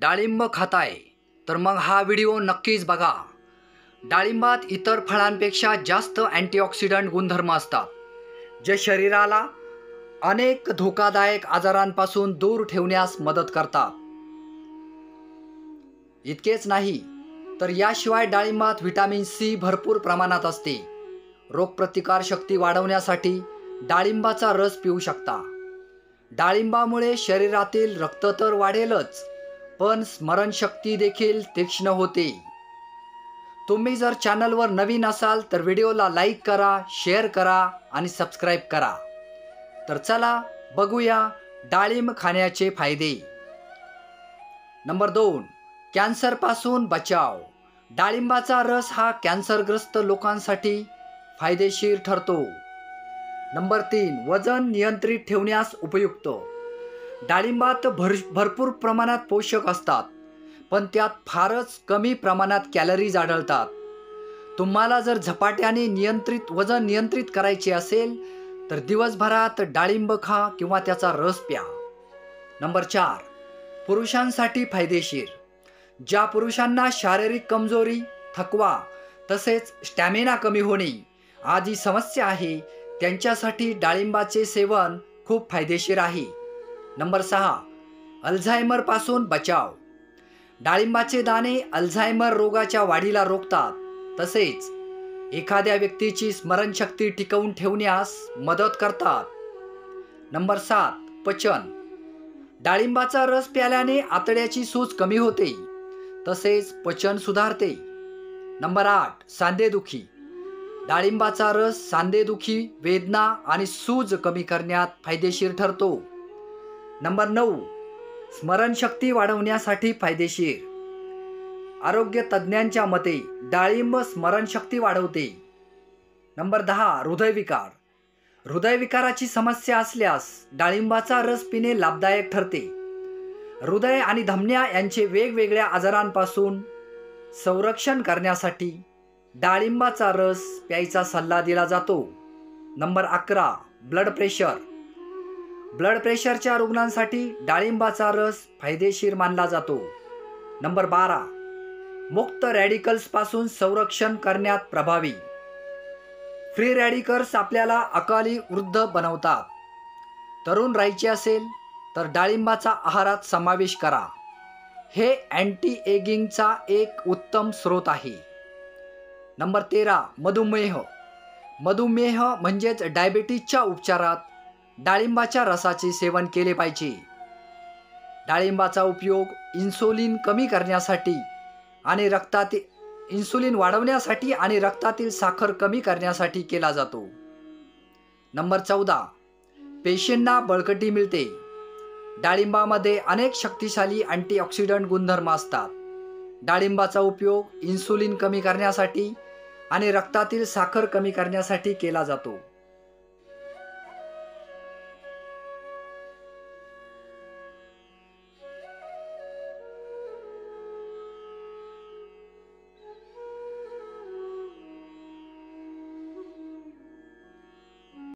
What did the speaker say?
डाळिंब खाताय तर मग हा व्हिडिओ नक्कीच बघा। डाळिंबात इतर फळांपेक्षा जास्त अँटीऑक्सिडंट गुणधर्म असतात, जे शरीराला अनेक धोकादायक आजारांपासून दूर ठेवण्यास मदत करतात। इतकेच नाही तर याशिवाय डाळिंबात व्हिटॅमिन सी भरपूर प्रमाणात असते। रोगप्रतिकार शक्ती वाढवण्यासाठी डाळिंबाचा रस पिऊ शकता। डाळिंबामुळे शरीरातील रक्त तर वाढेलच, पण स्मरणशक्ती देखील तीक्ष्ण होते। तुम्ही जर चॅनलवर नवीन असाल तर व्हिडिओला लाईक करा, शेअर करा आणि सबस्क्राईब करा। तर चला बघूया डाळिंब खाण्याचे फायदे। नंबर 2, कॅन्सरपासून बचाव। डाळिंबाचा रस हा कॅन्सरग्रस्त लोकांसाठी फायदेशीर ठरतो। नंबर 3, वजन नियंत्रित ठेवण्यास उपयुक्त। डाळिंबात भरपूर प्रमाणात पोषक असतात, पण त्यात फारच कमी प्रमाणात कॅलरीज आढळतात। तुम्हाला जर झपाट्याने वजन नियंत्रित करायचे असेल तर दिवसभरात डाळिंब खा किंवा त्याचा रस प्या। नंबर 4, पुरुषांसाठी फायदेशीर। ज्या पुरुषांना शारीरिक कमजोरी, थकवा तसेच स्टॅमिना कमी होणे आदी समस्या आहे, त्यांच्यासाठी डाळिंबाचे सेवन खूप फायदेशीर आहे। नंबर 6, अल्झायमरपासून बचाव। डाळिंबाचे दाणे अल्झायमर रोगाच्या वाढीला रोखतात, तसेच एखाद्या व्यक्तीची स्मरणशक्ती टिकवून ठेवण्यास मदत करतात। नंबर 7, पचन। डाळिंबाचा रस प्याल्याने आतड्याची सूज कमी होते, तसेच पचन सुधारते। नंबर 8, सांधेदुखी। डाळिंबाचा रस सांधेदुखी, वेदना आणि सूज कमी करण्यात फायदेशीर ठरतो। नंबर 9, स्मरणशक्ती वाढवण्यासाठी फायदेशीर। आरोग्य तज्ज्ञांच्या मते डाळिंब स्मरणशक्ती वाढवते। नंबर 10, हृदयविकार। हृदयविकाराची समस्या असल्यास डाळिंबाचा रस पिणे लाभदायक ठरते। हृदय आणि धमन्या यांचे वेगवेगळ्या आजारांपासून संरक्षण करण्यासाठी डाळिंबाचा रस प्यायचा सल्ला दिला जातो। Number 11, blood pressure. ब्लड प्रेशरच्या रुग्णांसाठी डाळिंबाचा रस फायदेशीर मानला जातो। नंबर 12, मुक्त रॅडिकल्सपासून संरक्षण करण्यात प्रभावी। फ्री रॅडिकल्स आपल्याला अकाली वृद्ध बनवतात। तरुण राहायचे असेल तर डाळिंबाचा आहारात समावेश करा, हे अँटी एगिंगचा एक उत्तम स्रोत आहे। नंबर 13, मधुमेह। मधुमेह म्हणजेच डायबिटीजच्या उपचारात डाळिंबाच्या रसाचे सेवन केले पाहिजे। डाळिंबाचा उपयोग इन्सुलिन कमी करण्यासाठी आणि इन्सुलिन वाढवण्यासाठी आणि रक्तातील साखर कमी करण्यासाठी केला जातो। नंबर 14, पेशींना बळकटी मिळते। डाळिंबामध्ये अनेक शक्तिशाली अँटीऑक्सिडंट गुणधर्म असतात। डाळिंबाचा उपयोग इन्सुलिन कमी करण्यासाठी आणि रक्तातील साखर कमी करण्यासाठी केला जातो।